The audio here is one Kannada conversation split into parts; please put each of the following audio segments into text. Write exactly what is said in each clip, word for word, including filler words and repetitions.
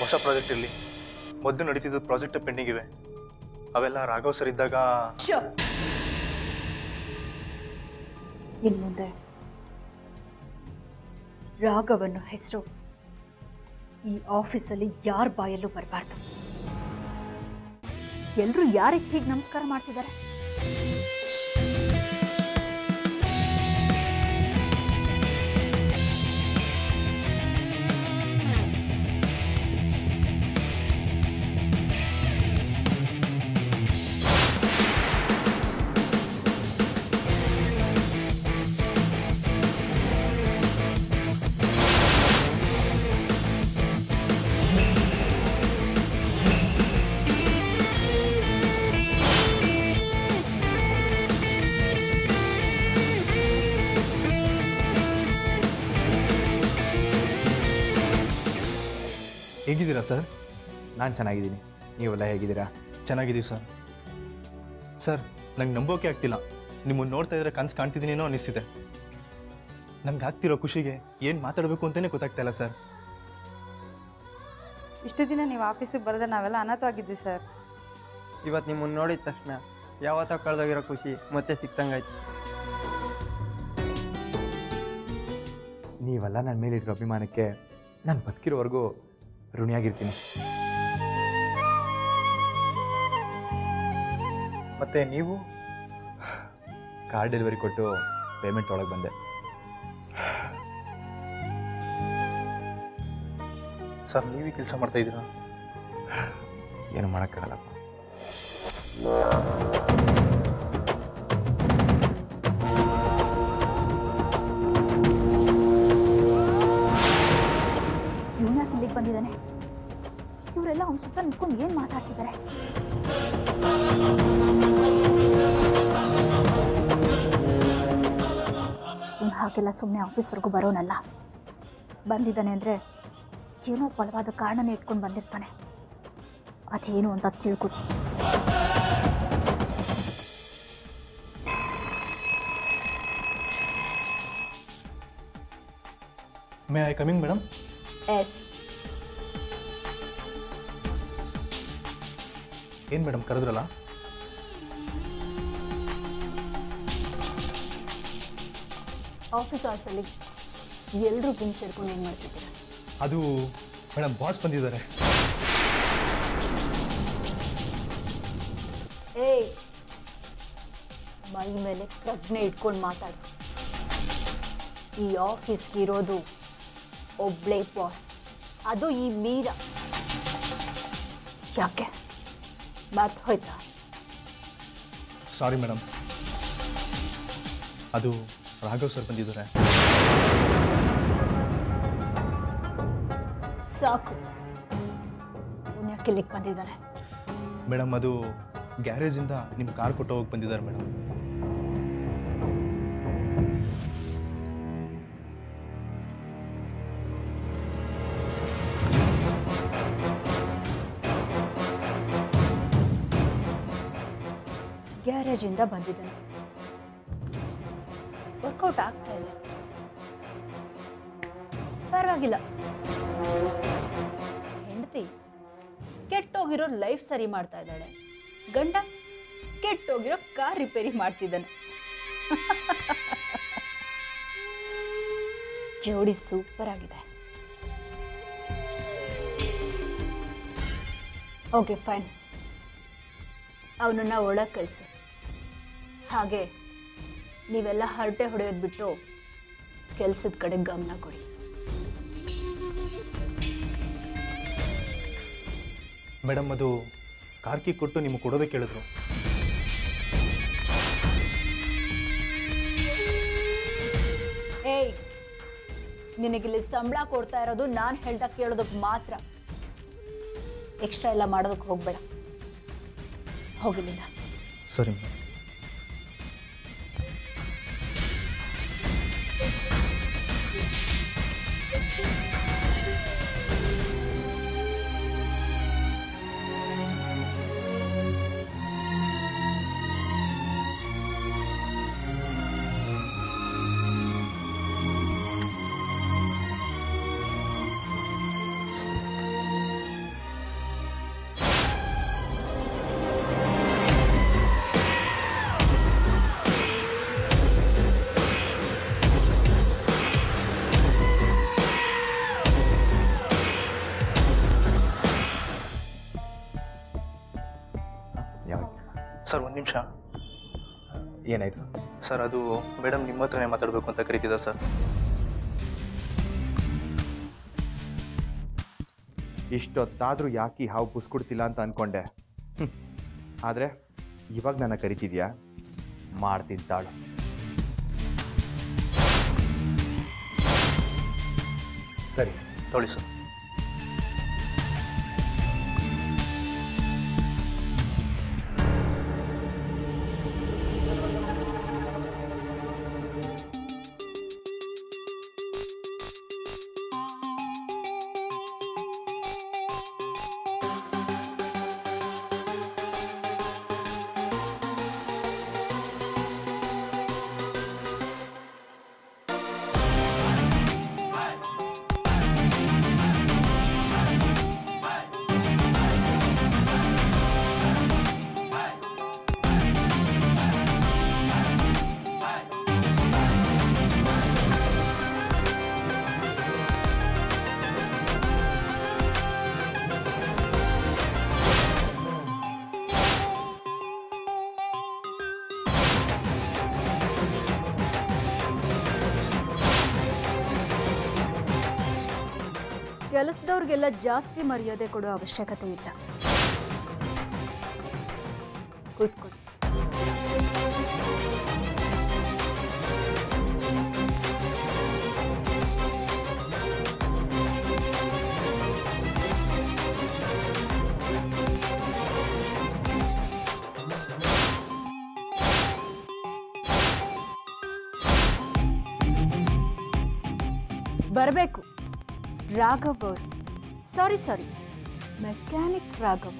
ಹೊಸ ಪ್ರಾಜೆಕ್ಟ್ ಇಲ್ಲಿ ಮೊದಲು ನಡೆತಿದ್ದ ಪ್ರಾಜೆಕ್ಟ್ ಪೆಂಡಿಂಗ್ ಇವೆ ಅವೆಲ್ಲ ರಾಘವ್ ಸರ್ ಇದ್ದಾಗ ಇನ್ನು ಮುಂದೆ ರಾಘವನ ಹೆಸರು ಈ ಆಫೀಸ್ ಅಲ್ಲಿ ಯಾರ್ ಬಾಯಲ್ಲೂ ಬರಬಾರದು ಎಲ್ಲರೂ ಯಾರಿಗೆ ಹೀಗೆ ನಮಸ್ಕಾರ ಮಾಡ್ತಿದ್ದಾರೆ ಹೇಗಿದ್ದೀರಾ ಸರ್ ನಾನು ಚೆನ್ನಾಗಿದ್ದೀನಿ ನೀವೆಲ್ಲ ಹೇಗಿದ್ದೀರಾ ಚೆನ್ನಾಗಿದ್ದೀವಿ ಸರ್ ಸರ್ ನಂಗೆ ನಂಬೋಕೆ ಆಗ್ತಿಲ್ಲ ನಿಮ್ಮನ್ನು ನೋಡ್ತಾ ಇದ್ರೆ ಕನ್ಸು ಕಾಣ್ತಿದ್ದೀನೇನೋ ಅನ್ನಿಸ್ತಿದೆ ನಂಗೆ ಆಗ್ತಿರೋ ಖುಷಿಗೆ ಏನು ಮಾತಾಡಬೇಕು ಅಂತಲೇ ಗೊತ್ತಾಗ್ತಾ ಇಲ್ಲ ಸರ್ ಇಷ್ಟು ದಿನ ನೀವು ಆಫೀಸಿಗೆ ಬರೋದ ನಾವೆಲ್ಲ ಅನಾಥವಾಗಿದ್ವಿ ಸರ್ ಇವತ್ತು ನಿಮ್ಮನ್ನು ನೋಡಿದ ತಕ್ಷಣ ಯಾವತ್ತೋ ಕಳೆದೋಗಿರೋ ಖುಷಿ ಮತ್ತೆ ಸಿಕ್ತಂಗಾಯ್ತು ನೀವೆಲ್ಲ ನನ್ನ ಮೇಲಿರೋ ಅಭಿಮಾನಕ್ಕೆ ನಾನು ಬದುಕಿರೋವರೆಗೂ ಋಣಿಯಾಗಿರ್ತೀನಿ ಮತ್ತೆ ನೀವು ಕಾರ್ ಡೆಲಿವರಿ ಕೊಟ್ಟು ಪೇಮೆಂಟ್ ಒಳಗೆ ಬಂದೆ ಸರ್ ನೀವೇ ಕೆಲಸ ಮಾಡ್ತಾ ಇದ್ದೀರಾ ಏನು ಮಾಡೋಕ್ಕಾಗಲ್ಲ ಬಂದಿದ್ದಾನೆ ಇವರೆಲ್ಲ ಅವ್ನ ಸುತ್ತ ನಿಂತ್ಕೊಂಡು ಏನ್ ಮಾತಾಡ್ತಿದ್ದಾರೆ ಹಾಗೆಲ್ಲ ಸುಮ್ಮನೆ ಆಫೀಸ್ವರೆಗೂ ಬರೋನಲ್ಲ ಬಂದಿದ್ದಾನೆ ಅಂದ್ರೆ ಏನೋ ಬಲವಾದ ಕಾರಣನೇ ಇಟ್ಕೊಂಡು ಬಂದಿರ್ತಾನೆ ಅದೇನು ಅಂತ ತಿಳ್ಕೊಡಿ ಮೇ ಐ ಕಮಿಂಗ್ ಮೇಡಮ್ ಏನು ಮೇಡಮ್ ಕರೆದ್ರಲ್ಲ ಆಫೀಸ್ ಅವರ್ಸಲ್ಲಿ ಎಲ್ಲರೂ ಗುಂಪು ಸೇರ್ಕೊಂಡು ಏನು ಮಾಡ್ತಿದ್ದೀರಾ ಅದು ಮೇಡಮ್ ಬಾಸ್ ಬಂದಿದ್ದಾರೆ ಏಯ್ ಮೈ ಮೇಲೆ ಪ್ರಜ್ಞೆ ಇಟ್ಕೊಂಡು ಮಾತಾಡು ಈ ಆಫೀಸ್ಗೆ ಇರೋದು ಒಬ್ಳೆ ಬಾಸ್ ಅದು ಈ ಮೀರಾ ಯಾಕೆ बात होता सॉरी मैडम ಅದು ರಾಘವ್ ಸರ್ ಬಂದಿದ್ದಾರೆ ಸಾಕು ಯಾಕೆ ಬಂದಿದ್ದಾರೆ ಮೇಡಮ್ ಅದು ಗ್ಯಾರೇಜ್ ಇಂದ ನಿಮ್ಮ ಕಾರ್ ಕೊಟ್ಟು ಹೋಗಿ ಬಂದಿದ್ದಾರೆ ಮೇಡಮ್ ಗ್ಯಾರೇಜಿಂದ ಬಂದಿದ್ದಾನೆ ವರ್ಕೌಟ್ ಆಗ್ತಾ ಇಲ್ಲ ಪರವಾಗಿಲ್ಲ ಹೆಂಡತಿ ಕೆಟ್ಟೋಗಿರೋ ಲೈಫ್ ಸರಿ ಮಾಡ್ತಾ ಇದ್ದಾಳೆ ಗಂಡ ಕೆಟ್ಟೋಗಿರೋ ಕಾರ್ ರಿಪೇರಿ ಮಾಡ್ತಿದ್ದಾನೆ ಜೋಡಿ ಸೂಪರ್ ಆಗಿದೆ ಓಕೆ ಫೈನ್ ಅವನನ್ನ ಒಳಗೆ ಕಳಿಸು ಹಾಗೆ ನೀವೆಲ್ಲ ಹರಟೆ ಹೊಡೆಯೋದು ಬಿಟ್ಟು ಕೆಲಸದ ಕಡೆ ಗಮನ ಕೊಡಿ ಮೇಡಮ್ ಅದು ಕಾರ್ಕಿ ಕೊಟ್ಟು ನಿಮಗೆ ಕೊಡೋದಕ್ಕೆ ಹೇಳಿದ್ರು ಏಯ್ ನಿನಗಿಲ್ಲಿ ಸಂಬಳ ಕೊಡ್ತಾ ಇರೋದು ನಾನು ಹೇಳ್ದಾಗ ಕೇಳೋದಕ್ಕೆ ಮಾತ್ರ ಎಕ್ಸ್ಟ್ರಾ ಎಲ್ಲ ಮಾಡೋದಕ್ಕೆ ಹೋಗಬೇಡ ಹೋಗಲಿಲ್ಲ ಸರಿ ಸರ್ ಒಂದು ನಿಮಿಷ. ಏನಾಯಿತು ಸರ್? ಅದು ಮೇಡಮ್ ನಿಮ್ಮ ಹತ್ರನೇ ಮಾತಾಡಬೇಕು ಅಂತ ಕರೀತಿದ್ದ ಸರ್. ಇಷ್ಟೊತ್ತಾದರೂ ಯಾಕೆ ಹಾವು ಪುಸ್ಕೊಡ್ತಿಲ್ಲ ಅಂತ ಅಂದ್ಕೊಂಡೆ. ಆದರೆ ಇವಾಗ ನನ್ನ ಕರಿತಿದ್ಯಾ? ಮಾಡ್ತೀನಿ ತಾಳು. ಸರಿ ತೊಳಿ ಸರ್. ಕೆಲಸದವ್ರಿಗೆಲ್ಲ ಜಾಸ್ತಿ ಮರ್ಯಾದೆ ಕೊಡೋ ಅವಶ್ಯಕತೆ ಇಲ್ಲ. ಕೂತ್ಕೊ. ಬರಬೇಕು ರಾಘವ್ ಅವರು. ಸಾರಿ ಸಾರಿ, ಮೆಕ್ಯಾನಿಕ್ ರಾಘವ್.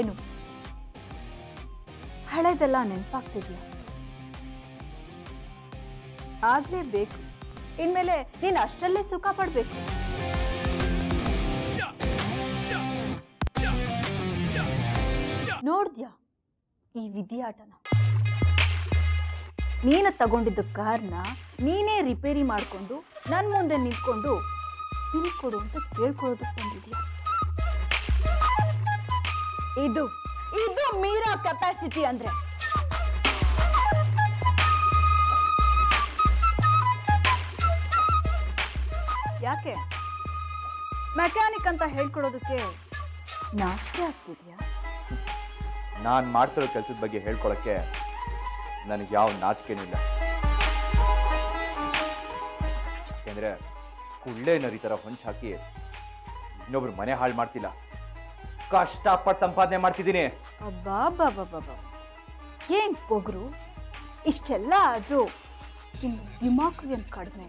ಏನು ಹಳೆದೆಲ್ಲ ನೆನಪಾಗ್ತಿದ್ಯಾ? ಆಗ್ಲೇಬೇಕು, ಇನ್ಮೇಲೆ ನೀನು ಅಷ್ಟರಲ್ಲೇ ಸುಖ ಪಡ್ಬೇಕು. ನೋಡ್ದ್ಯಾ ಈ ವಿದ್ಯಾಟನ? ನೀನು ತಗೊಂಡಿದ್ದ ಕಾರ್ನ ನೀನೇ ರಿಪೇರಿ ಮಾಡಿಕೊಂಡು ನನ್ನ ಮುಂದೆ ನಿಂತ್ಕೊಂಡು ಬಿಲ್ ಕೊಡು ಅಂತ ಕೇಳ್ಕೊಳ್ಳೋದಕ್ಕೆ ಬಂದಿದ್ಯಾ? ಇದು ಇದು ಮೀರಾ ಕೆಪಾಸಿಟಿ ಅಂದ್ರೆ? ಯಾಕೆ ಮೆಕ್ಯಾನಿಕ್ ಅಂತ ಹೇಳ್ಕೊಡೋದಕ್ಕೆ ನಾಚಿಕೆ ಆಗ್ತಿದ್ಯಾ? ನಾನು ಮಾಡ್ತಿರೋ ಕೆಲಸದ ಬಗ್ಗೆ ಹೇಳ್ಕೊಳಕ್ಕೆ ನನಗೆ ಯಾವ ನಾಚಿಕೆನಿಲ್ಲ. ಯಾಕೆಂದರೆ ಕುಳ್ಳೆನರ್ ಈ ಥರ ಹೊಂಚು ಹಾಕಿ ಇನ್ನೊಬ್ರು ಮನೆ ಹಾಳು ಮಾಡ್ತಿಲ್ಲ, ಕಷ್ಟಪಟ್ಟು ಸಂಪಾದನೆ ಮಾಡ್ತಿದ್ದೀನಿ. ಅಬ್ಬಾ ಬಾಬಾ ಬಾಬಾ, ಏನು ಪೊಗರು! ಇಷ್ಟೆಲ್ಲ ಆದರೂ ಇನ್ನು ದಿಮಾಕು ಏನು ಕಡಿಮೆ?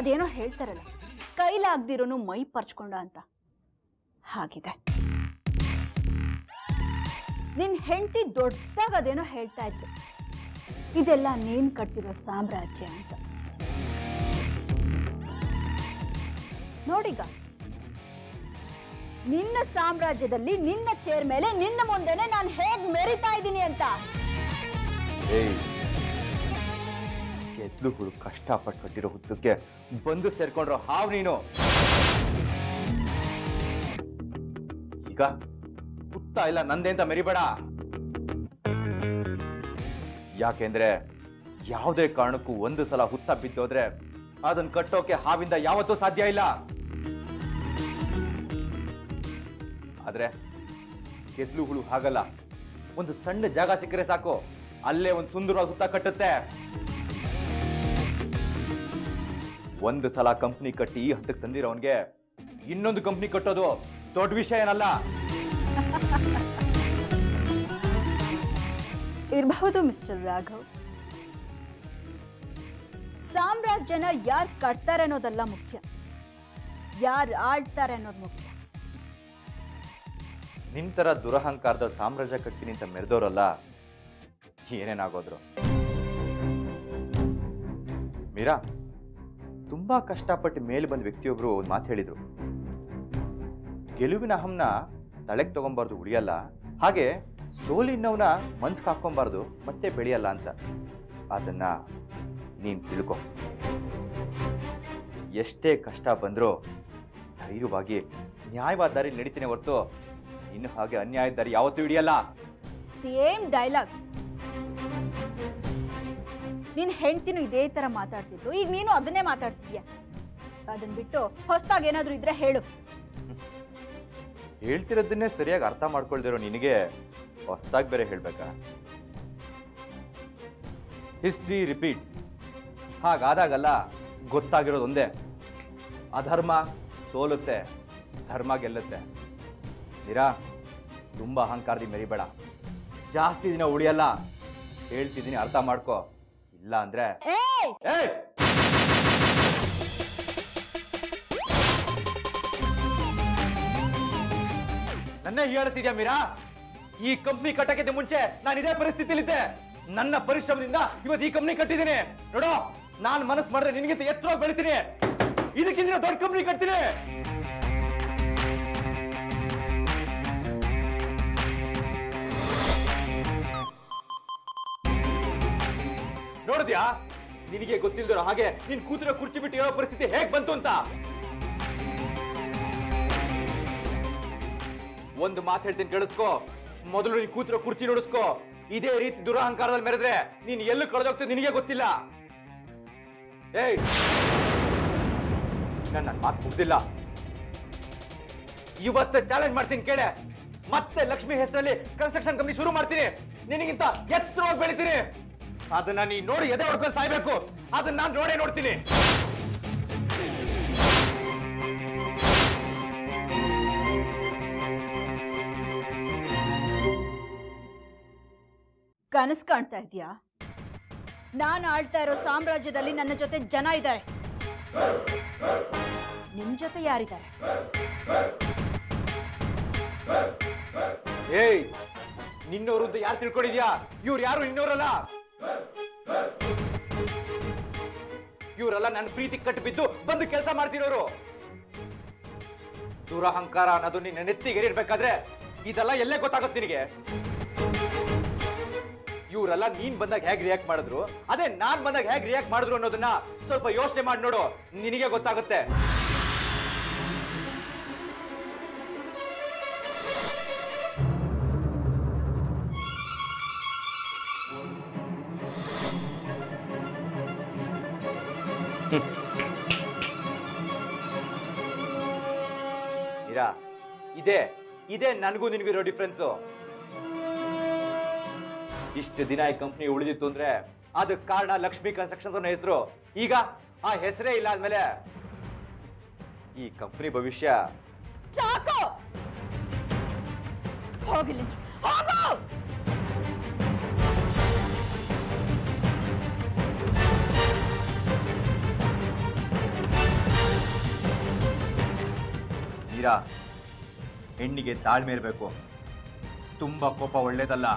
ಅದೇನೋ ಹೇಳ್ತಾರಲ್ಲ, ಕೈಲಾಗ್ದಿರೋನು ಮೈ ಪರ್ಚ್ಕೊಂಡ ಅಂತ ಹಾಗಿದೆ. ನಿನ್ ಹೆಂಡತಿ ದೊಡ್ಡದಾಗ ಅದೇನೋ ಹೇಳ್ತಾ ಇತ್ತು, ಇದೆಲ್ಲ ನೀನ್ ಕಟ್ಟಿರೋ ಸಾಮ್ರಾಜ್ಯ ಅಂತ. ನೋಡಿಗ, ನಿನ್ನ ಸಾಮ್ರಾಜ್ಯದಲ್ಲಿ ನಿನ್ನ ಚೇರ್ ಮೇಲೆ ನಿನ್ನ ಮುಂದೆನೆ ನಾನು ಹೇಗ್ ಮೆರಿತಾ ಇದ್ದೀನಿ ಅಂತ. ಗೆದ್ಲುಗಳು ಕಷ್ಟಪಟ್ಟು ಕಟ್ಟಿರೋ ಹುದ್ದಕ್ಕೆ ಬಂದು ಸೇರ್ಕೊಂಡ್ರೋ ಹಾವ್ ನೀನು. ಈಗ ಹುತ್ತಾ ಇಲ್ಲ ನಂದೇ ಅಂತ ಮೆರಿಬೇಡ. ಯಾಕೆಂದ್ರೆ ಯಾವುದೇ ಕಾರಣಕ್ಕೂ ಒಂದು ಸಲ ಹುತ್ತ ಬಿದ್ದೋದ್ರೆ ಅದನ್ನ ಕಟ್ಟೋಕೆ ಹಾವಿಂದ ಯಾವತ್ತೂ ಸಾಧ್ಯ ಇಲ್ಲ. ಆದ್ರೆ ಗೆದ್ಲುಗಳು ಹಾಗಲ್ಲ, ಒಂದು ಸಣ್ಣ ಜಾಗ ಸಿಕ್ಕರೆ ಸಾಕು, ಅಲ್ಲೇ ಒಂದು ಸುಂದರವಾದ ಹುತ್ತ ಕಟ್ಟುತ್ತೆ. ಒಂದು ಸಲ ಕಂಪ್ನಿ ಕಟ್ಟಿ ಈ ಹಂತಕ್ಕೆ ತಂದಿರೋನ್ಗೆ ಇನ್ನೊಂದು ಕಂಪ್ನಿ ಕಟ್ಟೋದು ದೊಡ್ಡ ವಿಷಯ ಏನಲ್ಲ. ಇರಬಹುದು ಮಿಸ್ಟರ್ ರಾಘವ್, ಸಾಮ್ರಾಜ್ಯನ ಯಾರು ಕಟ್ತಾರೆ ಅನ್ನೋದಲ್ಲ ಮುಖ್ಯ, ಯಾರು ಆಡ್ತಾರೆ ಅನ್ನೋದು ಮುಖ್ಯ. ನಿನ್ ತರ ದುರಹಂಕಾರದ ಸಾಮ್ರಾಜ್ಯ ಕಟ್ತೀನಿ ಅಂತ ಮೆರೆದೋರಲ್ಲ ಏನೇನಾಗೋದ್ರು. ಮೀರಾ, ತುಂಬಾ ಕಷ್ಟಪಟ್ಟು ಮೇಲೆ ಬಂದ ವ್ಯಕ್ತಿಯೊಬ್ರು ಒಂದು ಮಾತು ಹೇಳಿದ್ರು, ಗೆಲುವಿನ ಅಹಂನ ತಲೆಗೆ ತಗೊಂಬಾರ್ದು, ಉಳಿಯಲ್ಲ. ಹಾಗೆ ಸೋಲಿನವನ್ನ ಮನ್ಸಿಗೆ ಹಾಕೊಂಬಾರ್ದು, ಮತ್ತೆ ಬೆಳೆಯಲ್ಲ ಅಂತ. ಅದನ್ನ ನೀನು ತಿಳ್ಕೊ. ಎಷ್ಟೇ ಕಷ್ಟ ಬಂದರೂ ಧೈರ್ಯವಾಗಿ ನ್ಯಾಯವಾದ ದಾರಿ ನಡೀತೀನಿ ಹೊರತು ಈ ಇನ್ನು ಹಾಗೆ ಅನ್ಯಾಯ ದಾರಿ ಯಾವತ್ತೂ ಹಿಡಿಯಲ್ಲ. Same dialogue. ನಿನ್ನ ಹೆಂಡ್ತಿನೂ ಇದೇ ತರ ಮಾತಾಡ್ತಿದ್ರು, ಈಗ ನೀನು ಅದನ್ನೇ ಮಾತಾಡ್ತಿದ್ಯಾ? ಅದನ್ನ ಬಿಟ್ಟು ಹೊಸದಾಗಿ ಏನಾದರೂ ಇದ್ರೆ ಹೇಳು. ಹೇಳ್ತಿರೋದನ್ನೇ ಸರಿಯಾಗಿ ಅರ್ಥ ಮಾಡ್ಕೊಳ್ದಿರೋ ನಿನಗೆ ಹೊಸದಾಗಿ ಬೇರೆ ಹೇಳ್ಬೇಕಾ? History repeats. ಹಾಗಾದಾಗಲ್ಲ ಗೊತ್ತಾಗಿರೋದೊಂದೇ, ಅಧರ್ಮ ಸೋಲುತ್ತೆ, ಧರ್ಮ ಗೆಲ್ಲುತ್ತೆ. ನಿರಾ, ತುಂಬ ಅಹಂಕಾರದಿ ಮೆರಿಬೇಡ, ಜಾಸ್ತಿ ದಿನ ಉಳಿಯಲ್ಲ. ಹೇಳ್ತಿದ್ದೀನಿ ಅರ್ಥ ಮಾಡ್ಕೊ, ಇಲ್ಲ ಅಂದ್ರೆ ನನ್ನೇ ಹೇಳಿಸಿದ್ಯಾ ಮೀರಾ? ಈ ಕಂಪ್ನಿ ಕಟ್ಟಕ್ಕಿಂತ ಮುಂಚೆ ನಾನು ಇದೇ ಪರಿಸ್ಥಿತಿಲಿದ್ದೆ. ನನ್ನ ಪರಿಶ್ರಮದಿಂದ ಇವತ್ತು ಈ ಕಂಪ್ನಿ ಕಟ್ಟಿದ್ದೀನಿ. ನೋಡೋ, ನಾನು ಮನಸ್ಸು ಮಾಡಿದ್ರೆ ನಿನಗಿಂತ ಎತ್ತರ ಬೆಳಿತೀನಿ, ಇದಕ್ಕಿಂತ ದೊಡ್ಡ ಕಂಪ್ನಿ ಕಟ್ತೀನಿ. ನೋಡಿದ್ಯಾ, ನಿನಗೆ ಗೊತ್ತಿಲ್ದಿರೋ ಹಾಗೆ ನೀನ್ ಕೂತಿರೋ ಕುರ್ಚಿ ಬಿಟ್ಟು ಹೇಳೋ ಪರಿಸ್ಥಿತಿ ಹೇಗ್ ಬಂತು ಅಂತ. ಒಂದು ಮಾತು ಹೇಳ್ತೀನಿ ಕೇಳಿಸ್ಕೋ, ಮೊದಲು ನೀನ್ ಕೂತಿರೋ ಕುರ್ಚಿ ನೋಡಿಸ್ಕೋ. ಇದೇ ರೀತಿ ದುರಹಂಕಾರದಲ್ಲಿ ಮೆರೆದ್ರೆ ನೀನ್ ಎಲ್ಲೂ ಕಳೆದೋಗ್ತದೆ, ನಿನಗೆ ಗೊತ್ತಿಲ್ಲ. ಏಯ್, ನನ್ನ ಮಾತು ಮುಗ್ದಿಲ್ಲ. ಇವತ್ತು ಚಾಲೆಂಜ್ ಮಾಡ್ತೀನಿ ಕೇಳೆ, ಮತ್ತೆ ಲಕ್ಷ್ಮಿ ಹೆಸರಲ್ಲಿ ಕನ್ಸ್ಟ್ರಕ್ಷನ್ ಕಂಪ್ನಿ ಶುರು ಮಾಡ್ತೀನಿ. ನಿನಗಿಂತ ಎತ್ತರವಾಗಿ ಬೆಳಿತೀನಿ. ಅದನ್ನ ನೀ ನೋಡಿ ಎದೆ ಹೊಡ್ಕೊಂಡು ಸಾಯ್ಬೇಕು. ಅದನ್ನ ನಾನು ನೋಡೇ ನೋಡ್ತೀನಿ. ಕನಸು ಕಾಣ್ತಾ ಇದೀಯಾ? ನಾನು ಆಳ್ತಾ ಇರೋ ಸಾಮ್ರಾಜ್ಯದಲ್ಲಿ ನನ್ನ ಜೊತೆ ಜನ ಇದ್ದಾರೆ, ನಿಮ್ ಜೊತೆ ಯಾರಿದ್ದಾರೆ? ಏಯ್, ನಿನ್ನವರು ಅಂತ ಯಾರು ತಿಳ್ಕೊಂಡಿದ್ಯಾ? ಇವ್ರು ಯಾರು ನಿನ್ನವರಲ್ಲ. ಇವರೆಲ್ಲ ನನ್ನ ಪ್ರೀತಿ ಕಟ್ಟಿ ಬಿದ್ದು ಬಂದು ಕೆಲಸ ಮಾಡ್ತಿರೋರು. ದುರಹಂಕಾರ ಅನ್ನೋದು ನಿನ್ನ ನೆತ್ತಿಗೇರಿರ್ಬೇಕಾದ್ರೆ ಇದೆಲ್ಲ ಎಲ್ಲೇ ಗೊತ್ತಾಗುತ್ತೆ ನಿನಗೆ. ಇವರೆಲ್ಲ ನೀನ್ ಬಂದಾಗ ಹೇಗ್ ರಿಯಾಕ್ಟ್ ಮಾಡಿದ್ರು, ಅದೇ ನಾನ್ ಬಂದಾಗ ಹೇಗ್ ರಿಯಾಕ್ಟ್ ಮಾಡಿದ್ರು ಅನ್ನೋದನ್ನ ಸ್ವಲ್ಪ ಯೋಚನೆ ಮಾಡಿ ನೋಡು, ನಿನಗೆ ಗೊತ್ತಾಗುತ್ತೆ. ಇರಾ, ಇದೇ ಇದೇ ನನಗೂ ನಿನಗಿರೋ ಡಿಫ್ರೆನ್ಸು. ಇಷ್ಟು ದಿನ ಈ ಕಂಪ್ನಿ ಉಳಿದಿತ್ತು ಅಂದ್ರೆ ಅದಕ್ಕೆ ಕಾರಣ ಲಕ್ಷ್ಮಿ ಕನ್ಸ್ಟ್ರಕ್ಷನ್ಸ್ ಅನ್ನೋ ಹೆಸರು. ಈಗ ಆ ಹೆಸರೇ ಇಲ್ಲ ಅಂದಮೇಲೆ ಈ ಕಂಪ್ನಿ ಭವಿಷ್ಯ ಸಾಕು. ಹೋಗಲಿ, ಹೋಗೋ. ಮೀರಾ, ಹೆಣ್ಣಿಗೆ ತಾಳ್ಮೆ ಇರಬೇಕು. ತುಂಬ ಕೋಪ ಒಳ್ಳೇದಲ್ಲ.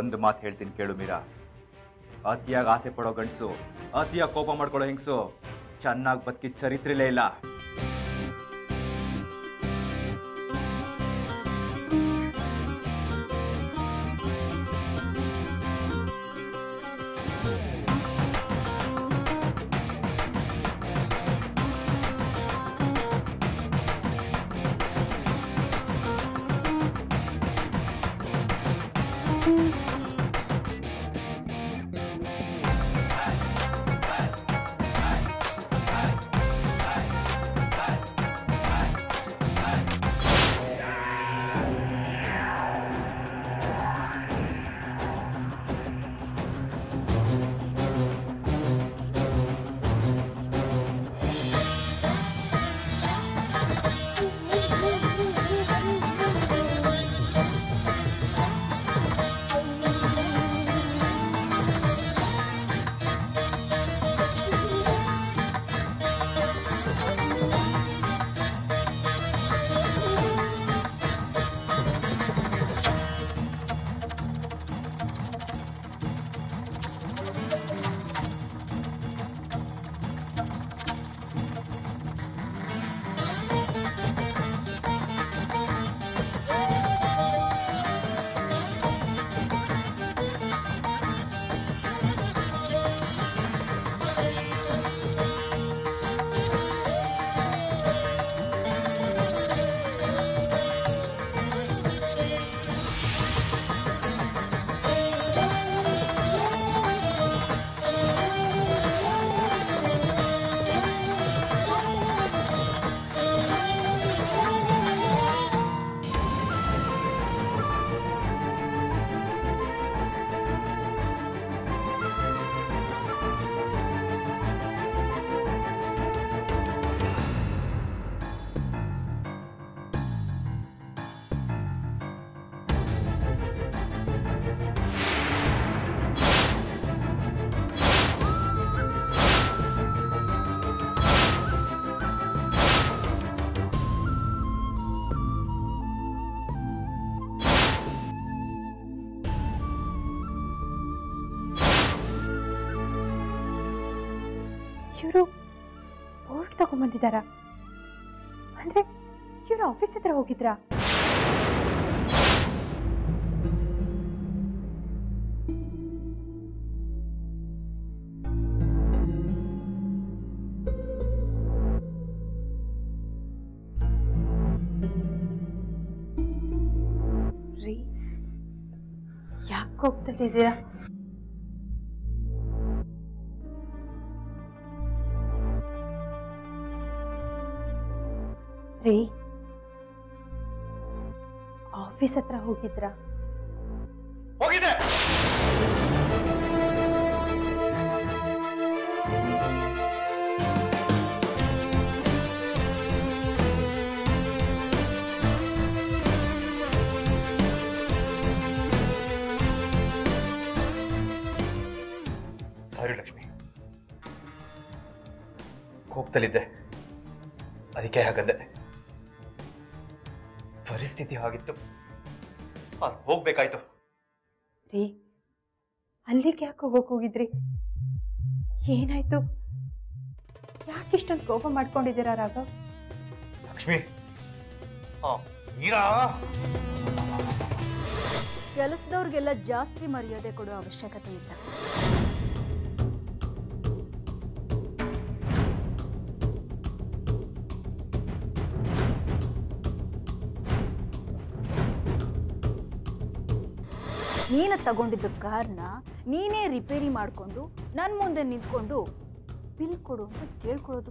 ಒಂದು ಮಾತು ಹೇಳ್ತೀನಿ ಕೇಳು ಮೀರಾ, ಅತಿಯಾಗಿ ಆಸೆ ಪಡೋ ಗಂಡಸು, ಅತಿಯಾಗಿ ಕೋಪ ಮಾಡ್ಕೊಳ್ಳೋ ಹೆಂಗಸು ಚೆನ್ನಾಗಿ ಬದುಕಿ ಚರಿತ್ರೆಲೇ ಇಲ್ಲ. ಇವರು ಬೋರ್ಡ್ ತಗೊಂಡ್ಬಂದಿದ್ದಾರಾ? ಅಂದರೆ ಇವರು ಆಫೀಸ್ ಹತ್ರ ಹೋಗಿದ್ರಾ? ರೀ, ಯಾಕೆ ಹೋಗ್ತಾ ಇದ್ದೀರಾ? ರೀ, ಆಫೀಸ್ ಹತ್ರ ಹೋಗಿದ್ರಾ? ಹೋಗಿದ್ದೆ. ಸಾರಿ ಲಕ್ಷ್ಮಿ, ಹೋಗ್ತಲಿದ್ದೆ, ಅದಕ್ಕೆ ಹಾಗಂದೆ. ಪರಿಸ್ಥಿತಿ ಆಗಿತ್ತು, ನಾನು ಹೋಗ್ಬೇಕಾಯ್ತು. ರೀ, ಅಲ್ಲಿಗೆ ಯಾಕೆ ಹೋಗೋಕೆ ಹೋಗಿದ್ರಿ? ಏನಾಯ್ತು? ಯಾಕೆ ಇಷ್ಟೊಂದು ಕೋಪ ಮಾಡ್ಕೊಂಡಿದ್ದೀರಾ ರಾಘವ್? ಲಕ್ಷ್ಮಿ, ಕೆಲಸದವ್ರಿಗೆಲ್ಲ ಜಾಸ್ತಿ ಮರ್ಯಾದೆ ಕೊಡೋ ಅವಶ್ಯಕತೆ ಇಲ್ಲ. ನೀನು ತಗೊಂಡಿದ್ದ ಕಾರ್ನ ನೀನೇ ರಿಪೇರಿ ಮಾಡಿಕೊಂಡು ನನ್ನ ಮುಂದೆ ನಿಂತ್ಕೊಂಡು ಬಿಲ್ ಕೊಡು ಅಂತ ಕೇಳ್ಕೊಳ್ಳೋದು.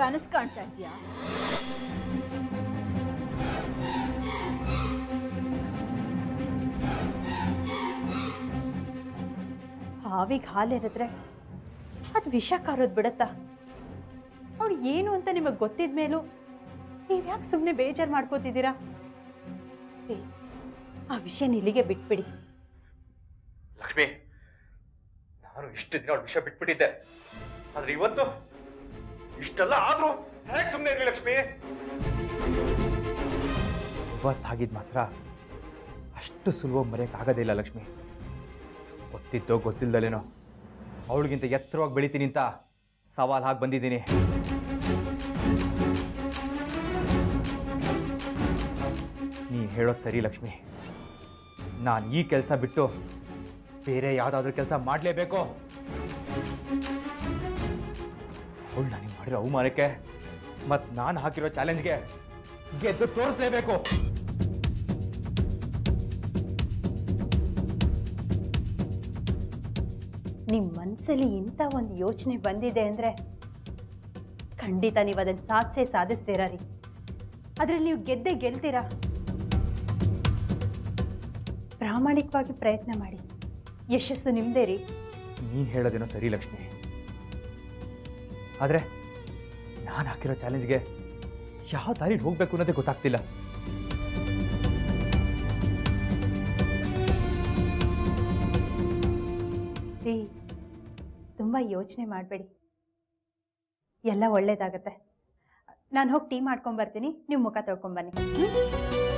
ಕನಸು ಕಾಣ್ತಾ ಇದೆಯಾ? ಹಾವಿಗೆ ಹಾಲಿರಿದ್ರೆ ಅದು ವಿಷ ಕಾರೋದು ಬಿಡತ್ತಾ? ಅವ್ರು ಏನು ಅಂತ ನಿಮಗೆ ಗೊತ್ತಿದ ಮೇಲೂ ನೀವ್ಯಾಕೆ ಸುಮ್ಮನೆ ಬೇಜಾರು ಮಾಡ್ಕೋತಿದ್ದೀರಾ? ಆ ವಿಷಯ ನಿಲ್ಲಿಗೆ ಬಿಟ್ಬಿಡಿ. ಲಕ್ಷ್ಮಿ, ನಾನು ಇಷ್ಟು ದಿನ ಅವ್ರ ವಿಷಯ ಬಿಟ್ಬಿಟ್ಟಿದ್ದೆ, ಆದ್ರೆ ಇವತ್ತು ಇಷ್ಟೆಲ್ಲ ಆದ್ರೂ ಹೇಗೆ ಸುಮ್ಮನೆ ಇರಲಿ ಲಕ್ಷ್ಮಿ? ಇವತ್ತು ಆಗಿದ್ ಮಾತ್ರ ಅಷ್ಟು ಸುಲಭ ಮರೆಯಕ್ಕೆ ಆಗೋದಿಲ್ಲ ಲಕ್ಷ್ಮಿ. ಗೊತ್ತಿದ್ದೋ ಗೊತ್ತಿಲ್ಲದಲ್ಲೇನೋ ಅವಳಿಗಿಂತ ಎತ್ತರವಾಗಿ ಬೆಳಿತೀನಿ ಅಂತ ಸವಾಲು ಹಾಕಿ ಬಂದಿದ್ದೀನಿ. ನೀ ಹೇಳೋದು ಸರಿ ಲಕ್ಷ್ಮಿ, ನಾನು ಈ ಕೆಲಸ ಬಿಟ್ಟು ಬೇರೆ ಯಾವುದಾದ್ರೂ ಕೆಲಸ ಮಾಡಲೇಬೇಕು. ಅವಳು ನನಗೆ ಮಾಡಿರೋ ಅವಮಾನಕ್ಕೆ ಮತ್ತು ನಾನು ಹಾಕಿರೋ ಚಾಲೆಂಜ್ಗೆ ಗೆದ್ದು ತೋರಿಸಲೇಬೇಕು. ನಿಮ್ಮ ಮನಸ್ಸಲ್ಲಿ ಇಂಥ ಒಂದು ಯೋಚನೆ ಬಂದಿದೆ ಅಂದರೆ ಖಂಡಿತ ನೀವು ಅದನ್ನು ಸಾಧಿಸೇ ಸಾಧಿಸ್ತೀರಾ ರೀ. ಅದರಲ್ಲಿ ನೀವು ಗೆದ್ದೇ ಗೆಲ್ತೀರಾ. ಪ್ರಾಮಾಣಿಕವಾಗಿ ಪ್ರಯತ್ನ ಮಾಡಿ, ಯಶಸ್ಸು ನಿಮ್ಮದೇ ರೀ. ನೀನು ಹೇಳೋದೇನೋ ಸರಿ ಲಕ್ಷ್ಮಿ, ಆದರೆ ನಾನು ಹಾಕಿರೋ ಚಾಲೆಂಜ್ಗೆ ಯಾವ ದಾರಿಲಿ ಹೋಗಬೇಕು ಅನ್ನೋದೇ ಗೊತ್ತಾಗ್ತಿಲ್ಲ. ರೀ, ತುಂಬ ಯೋಚನೆ ಮಾಡಬೇಡಿ, ಎಲ್ಲ ಒಳ್ಳೇದಾಗತ್ತೆ. ನಾನು ಹೋಗಿ ಟೀ ಮಾಡ್ಕೊಂಬರ್ತೀನಿ, ನೀವು ಮುಖ ತೊಳ್ಕೊಂಬನ್ನಿ.